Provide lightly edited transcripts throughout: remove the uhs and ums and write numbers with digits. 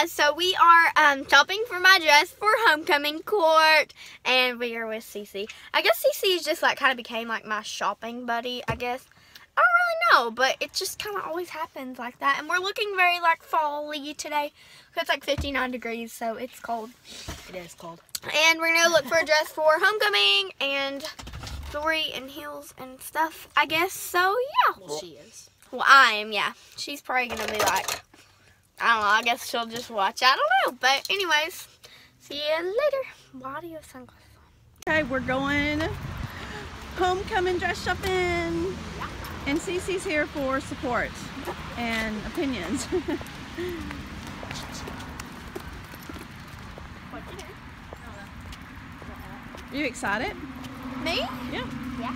guys, so we are shopping for my dress for homecoming court, and we are with CC. I guess CC just like kind of became like my shopping buddy, I guess. I don't really know, but it just kind of always happens like that. And we're looking very like fall-y today. It's like 59 degrees, so it's cold. It is cold. And we're gonna look for a dress for homecoming and jewelry and heels and stuff, I guess. So yeah. Well, she is. Well, I am. Yeah, she's probably gonna be like, I don't know, I guess she'll just watch. I don't know. But anyways, see you later. Why do you have sunglasses on? Okay, we're going homecoming dress shopping. Yeah. And CC's here for support and opinions. Are you excited? Me? Yeah. Yeah.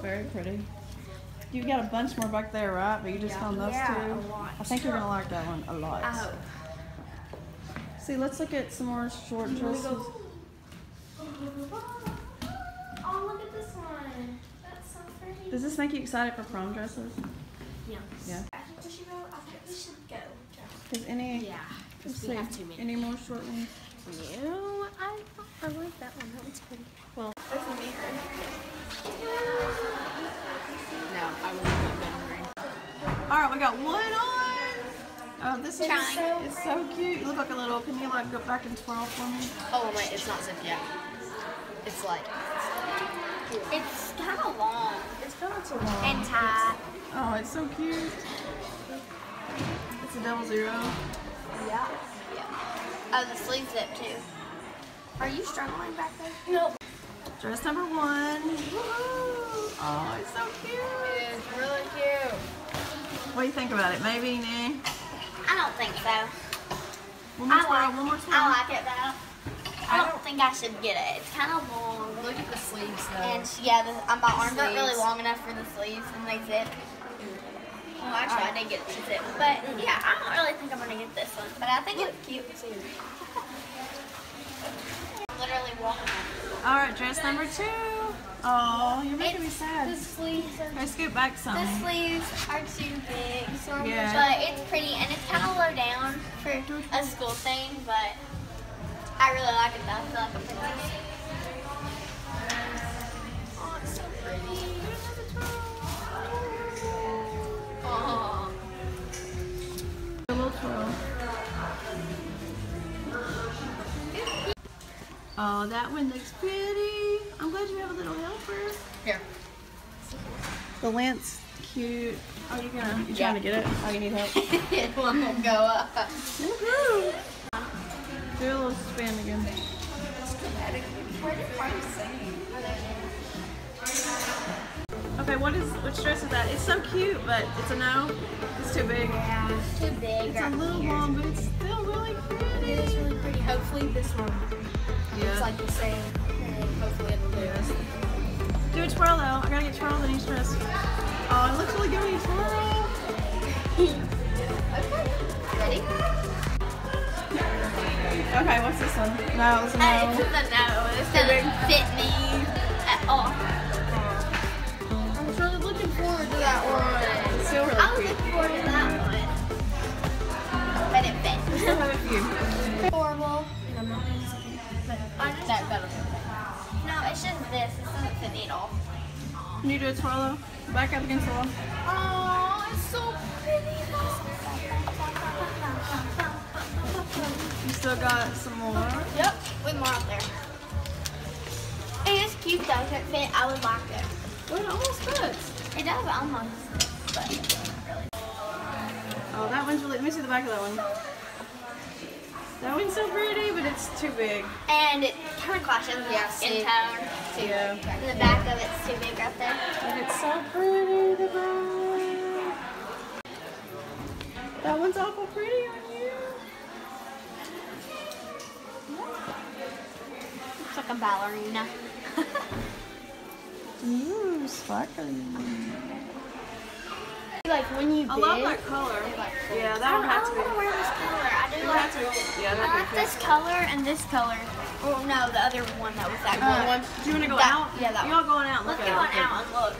Very pretty. You've got a bunch more back there, right? But you just found those two. A lot. I think you're gonna like that one a lot. I hope. See, let's look at some more short dresses. Oh, look at this one. That's so pretty. Does this make you excited for prom dresses? Yeah. Yeah. I think we should go. I think we should go. Cause any. Yeah. Let's see. Any more short ones? No, I like that one. That one's pretty. Well, that's a mirror. Alright, we got one on! Oh, this one is so cute. You look like a little, can you like go back and twirl for me? Oh wait, it's not zipped yet. It's like... It's kind of long. It's kind of too long. And tight. Oh, it's so cute. It's a 00. Yeah. Yeah. Oh, the sleeve's zipped too. Are you struggling back there? Nope. Dress number one. Woohoo! Oh, it's so cute. It's really cute. What do you think about it? Maybe, nah? I don't think so. One more swirl. I like it though. I don't think I should get it. It's kind of long. Look at the sleeves though. And yeah, my arms aren't really long enough for the sleeves and they zip. Well, actually I did get it to zip. But yeah, I don't really think I'm going to get this one. But I think it's cute. Literally walking on. Alright, dress number two. Oh, you're making me sad. The sleeves are... I scoot back some. The sleeves are too big, so but it's pretty, and it's kind of low down for a school thing, but I really like it though. I feel like I'm pretty. Oh, it's so pretty. Oh. A little twirl. Oh, that one looks pretty. I'm glad you have a little helper. Here. The lant's cute. Oh, you trying to get it? Oh, you need help? It won't go up. Woohoo! Do a little spin again. It's dramatic. Okay, which dress is that? It's so cute, but it's a no. It's too big. Yeah, it's too big. It's a little long, but it's still really pretty. It is really pretty. Hopefully this one is like the same. Hopefully it'll do this. Do a twirl though. I gotta get twirls in each dress. Oh, it looks really good when you twirl. Okay. Ready? Okay, what's this one? No, it's a no. It's a no. This doesn't fit me at all. I'm really looking forward to that one. It's still really I was cute. Looking forward to that one. But it fits. I still have a few. Horrible. But It's just this. This isn't the needle. You need to do a twirl though. Back up against the wall. Oh, it's so pretty though. You still got some more? Yep, with more out there. It is cute though. If it fit, I would lock it. Well, it almost fits. It does, but unlocks it. But it doesn't really. Oh, that one's really. Let me see the back of that one. That one's so pretty, but it's too big. And it kind of clashes in town. Too. Yeah. And the back of it's too big right there. And it's so pretty, the back. That one's awful pretty on you. Looks like a ballerina. Ooh, sparkly. Like when you I love that color. Like yeah, that one has to be. I don't wear this color. I do like this color and this color. Oh no, the other one that was that color. One. Do you want to go out? Yeah, that one. Y'all going out? Let's go out and look.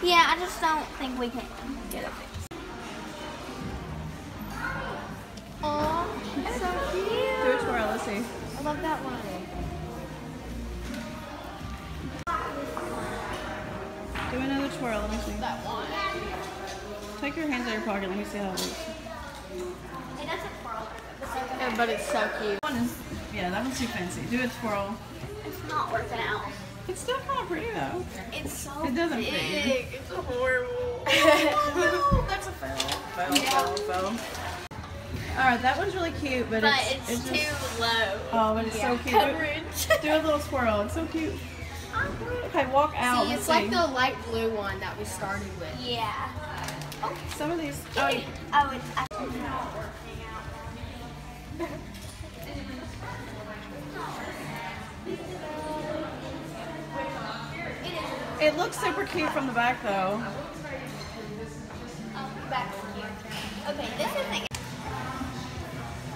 Yeah, I just don't think we can get it fixed. Oh, it's so cute. Do a twirl, let's see. I love that one. Do another twirl, let me see. That one. Take your hands out of your pocket, let me see how it works. It doesn't twirl. Yeah, but it's so cute. One is, yeah, that one's too fancy. Do a twirl. It's not working out. It's still kind of pretty though. It's so big. It doesn't fit. It's horrible. No, that's a foul. Alright, that one's really cute, but it's too low. Oh, but it's so cute. Coverage. Do a little swirl. It's so cute. Okay, walk out. See, it's like the light blue one that we started with. Yeah. Oh, some of these. Oh, yeah. Oh, it's actually not working out. It looks super cute from the back, though. Okay, this is like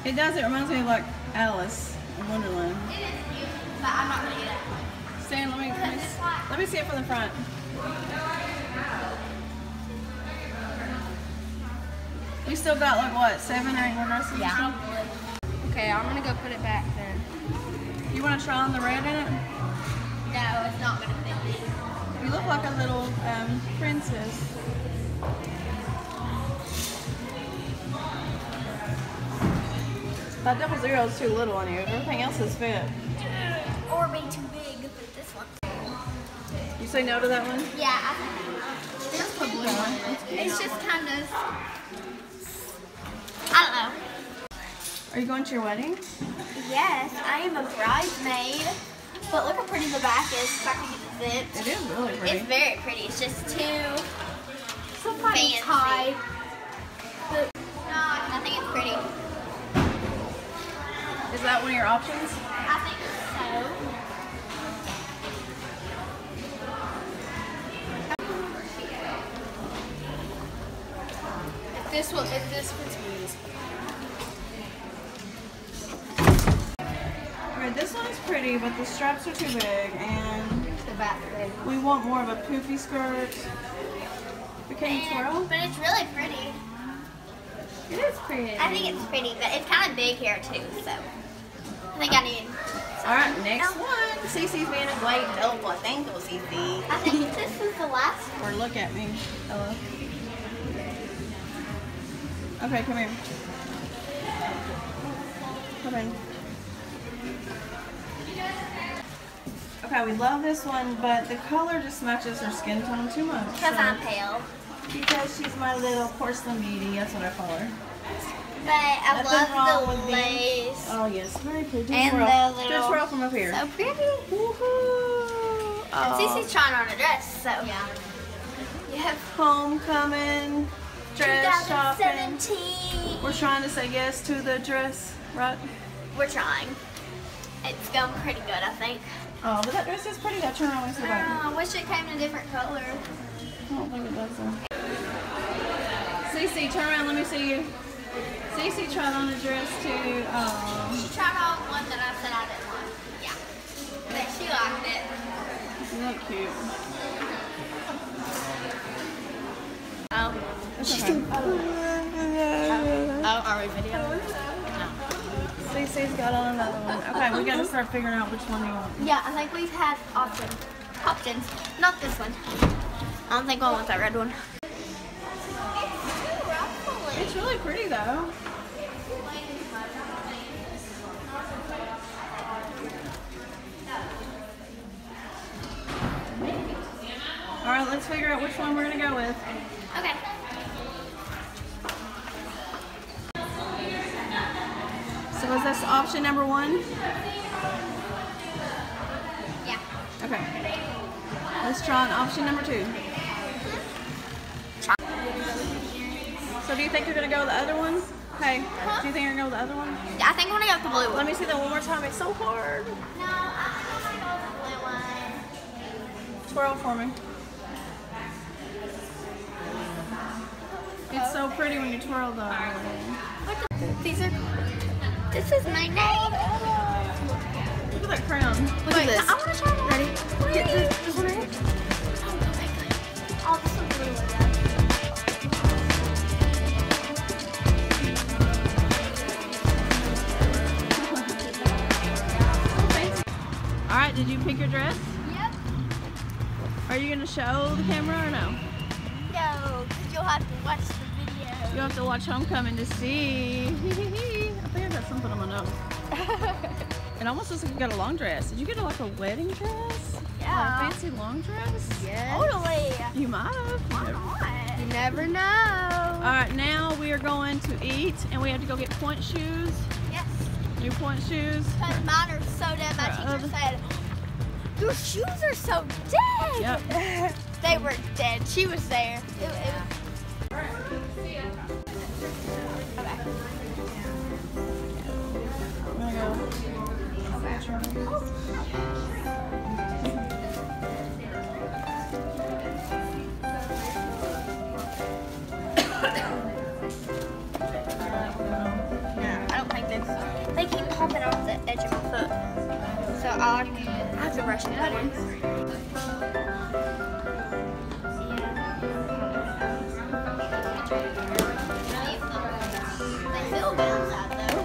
it does. It reminds me of like Alice in Wonderland. It is cute, but I'm not gonna get it. Stan, let me see it from the front. We still got like what 7 or 8 more dresses. Yeah. Okay, I'm gonna go put it back then. You want to try on the red in it? No, it's not gonna fit me. You look like a little princess. That double zero is too little on you. Everything else is fit. Or be too big, but this one. You say no to that one? Yeah. That's the blue one. It's just kind of, I don't know. Are you going to your wedding? Yes, I am a bridesmaid. But look how pretty the back is. If I can get the zip. It is really pretty. It's very pretty. It's just too fancy. High. But I think it's pretty. Is that one of your options? I think so. If this one's this one's pretty, but the straps are too big, and the back we want more of a poofy skirt. But can you twirl? But it's really pretty. It is pretty. I think it's pretty, but it's kind of big here too, so I think I need. Alright, next one. CC's being a great help. Thank you, CC. I think this is the last one. Or look at me. Hello. Okay, come here. Come in. Okay, we love this one, but the color just matches her skin tone too much. Because I'm pale. Because she's my little porcelain beauty, that's what I call her. But I love the lace. Oh yes, very pretty. And the little... Just twirl from up here. So pretty. Woohoo! And Cece's trying on a dress, so... Yeah. You have homecoming, dress shopping. 2017! We're trying to say yes to the dress, right? We're trying. It's going pretty good, I think. Oh, but that dress is pretty. That turn around. I wish it came in a different color. I don't think it does. Cece, turn around. Let me see you. Cece tried on a dress too. She tried on one that I said I didn't like. really cute. Ow. It's okay. Ow, are we videoing? No. CC's got on another one. Okay, we gotta start figuring out which one you want. Yeah, I think we've had options. Not this one. I don't think I want that red one. It's really pretty though. Alright, let's figure out which one we're going to go with. Okay. So was this option number one? Yeah. Okay. Let's try on option number two. So do you think you're going to go with the other one? Hey, do you think you're going to go with the other one? Yeah, I think I'm going to go with the blue one. Let me see that one more time. It's so hard. No, I think I'm going to go with the blue one. Twirl for me. It's so pretty when you twirl though. These are... This is my name! Look at that crown. Look at this. I want to try that. Ready? Get this one right here. Oh my god. Oh, this one's really good. Alright, did you pick your dress? Yep. Are you going to show the camera or no? No, because you'll have to watch the video. You'll have to watch Homecoming to see. I think I got something on my nose. It almost looks like you got a long dress. Did you get like a wedding dress? Yeah. Or a fancy long dress? Yes. Totally. You might have. Why not? You never know. Alright, now we are going to eat and we have to go get point shoes. New point shoes. Because mine are so dead. My teacher said, your shoes are so dead. Yep. They were dead. She was there. It was... I have to brush it out. They feel good outside though.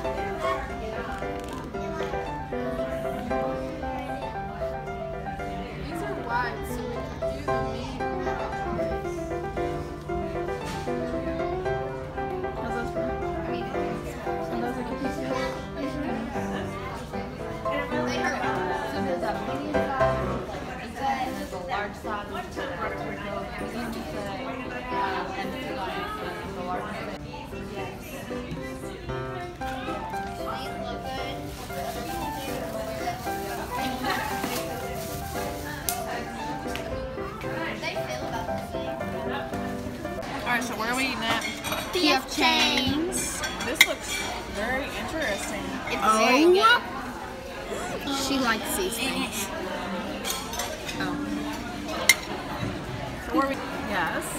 These are wide, so we can do the meat. How's those for? I mean, and those are cookies. Alright, so where are we eating at? PF Changs. This looks very interesting. It's very good. She likes these things. Yes.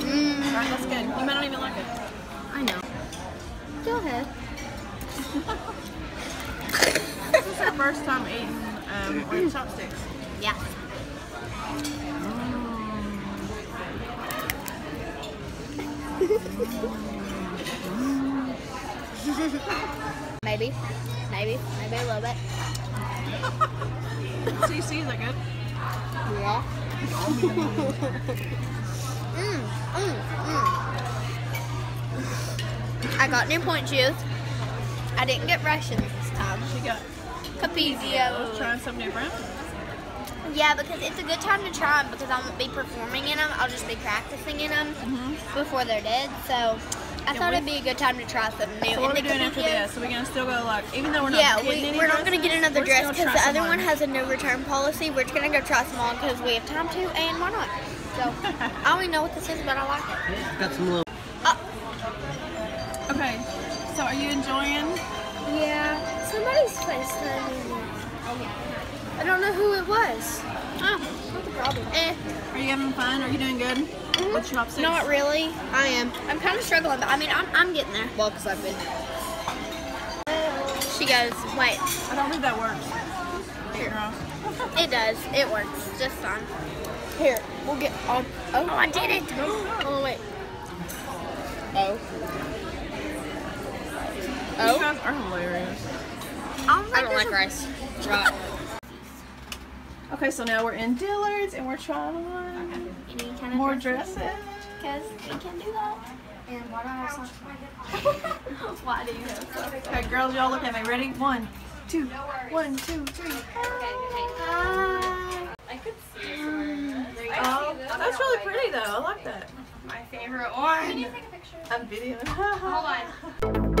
Alright, that's good. You might not even like it. I know. Go ahead. This is her first time eating with chopsticks. Yeah. Maybe a little bit. CC, is that good? Yeah. I got new point shoes. I didn't get Russian this time. She got Capizio. Trying some new brand? Yeah, because it's a good time to try them because I won't be performing in them. I'll just be practicing in them before they're dead. So I thought it'd be a good time to try something new. So what are we doing after this? So we're going to still go like, even though we're not we're not going to get another dress because the other one has a no return policy. We're just going to go try some on because we have time to and why not? So, I don't even know what this is, but I like it. Yeah, got some little... Oh. Okay, so are you enjoying? Yeah, somebody's FaceTiming me. I don't know who it was. Oh, not the problem. Eh. Are you having fun? Are you doing good? With chopsticks? Not really. I am. I'm kind of struggling, but I mean, I'm getting there. Well, because I've been there. She goes, wait. I don't think that works. Here. It does. It works. Just fine. Here, we'll get on. Oh, oh, I did it. Oh, wait. Oh. Oh. These guys are hilarious. I don't like rice. Drop. Okay, so now we're in Dillard's and we're trying on any kind of more dresses. Because we can do that. And why do I have some? Why do you have some? Okay, girls, y'all look at me. Ready? 1, 2, 1, 2, 3. Hi. I could see it somewhere. Oh, that's really pretty though. I like that. My favorite one. Can you take a picture? I'm videoing. Hold on.